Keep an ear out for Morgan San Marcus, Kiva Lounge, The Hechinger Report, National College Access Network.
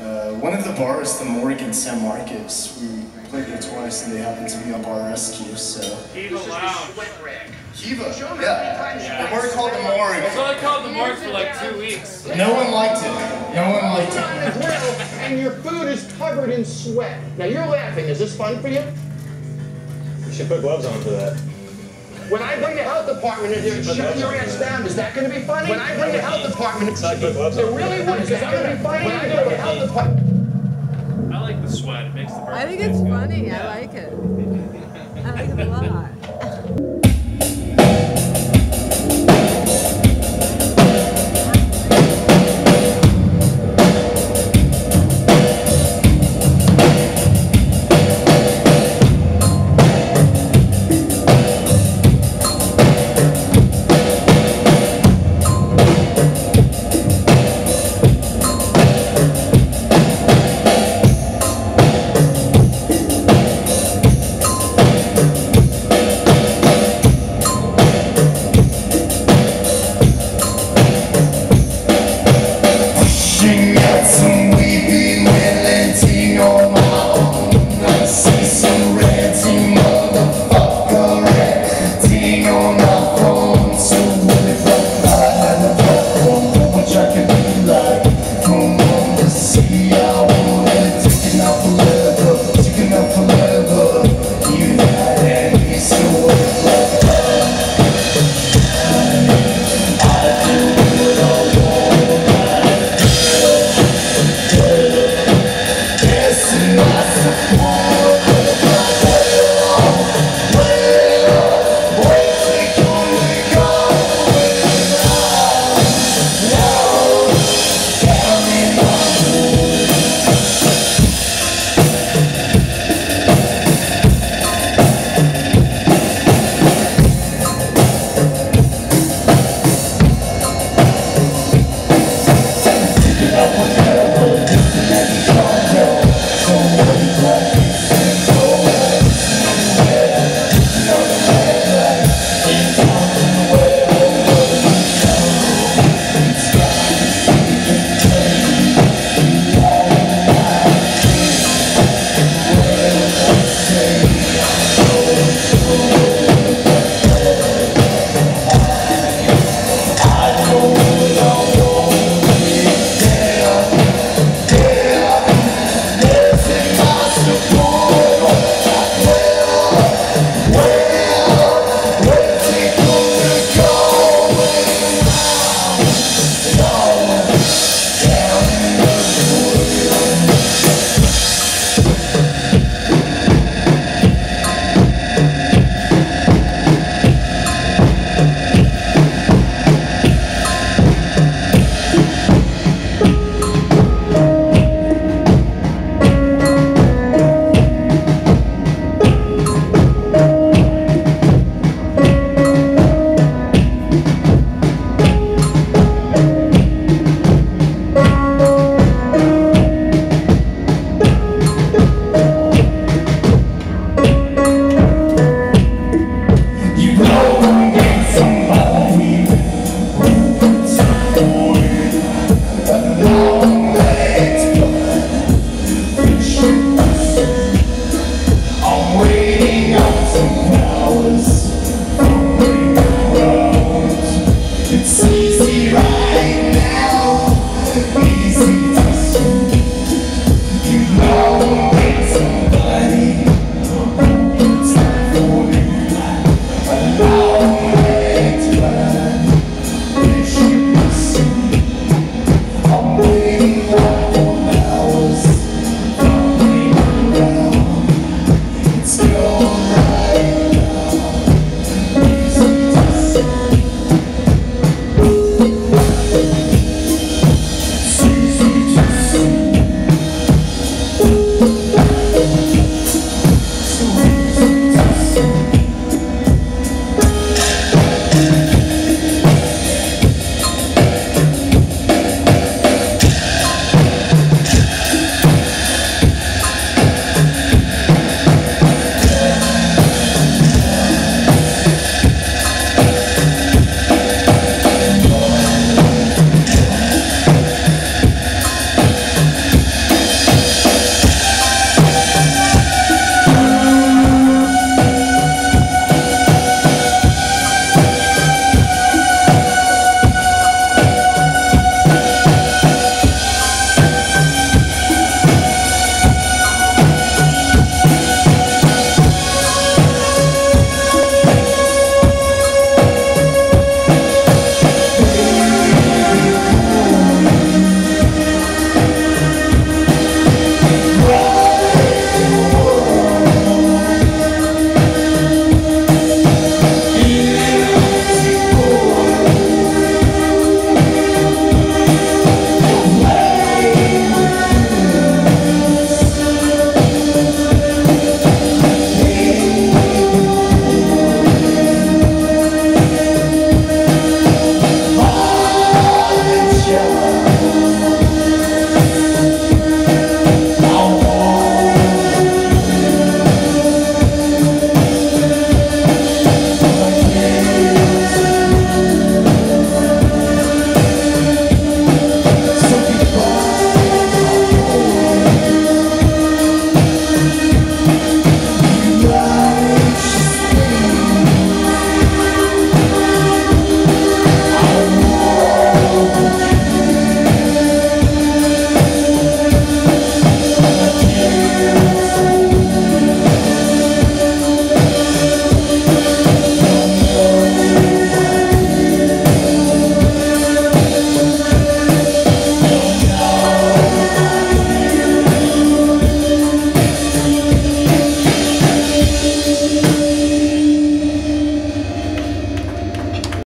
One of the bars, the Morgan San Marcus, we played there twice and they happened to be on bar rescue, so... Kiva Lounge. Kiva, yeah. The word called the Morgue. It's only called the Morgue for like 2 weeks. No one liked it. No one liked it. And your food is covered in sweat. Now you're laughing. Is this fun for you? You should put gloves on for that. When I bring the health department in here, shutting your ass down, is that going to be funny? When I bring the health department in here, it really would, because I'm going to be funny. When I bring the health department. I like the sweat. It makes the burn. I think it's funny. I like it. I like it a lot.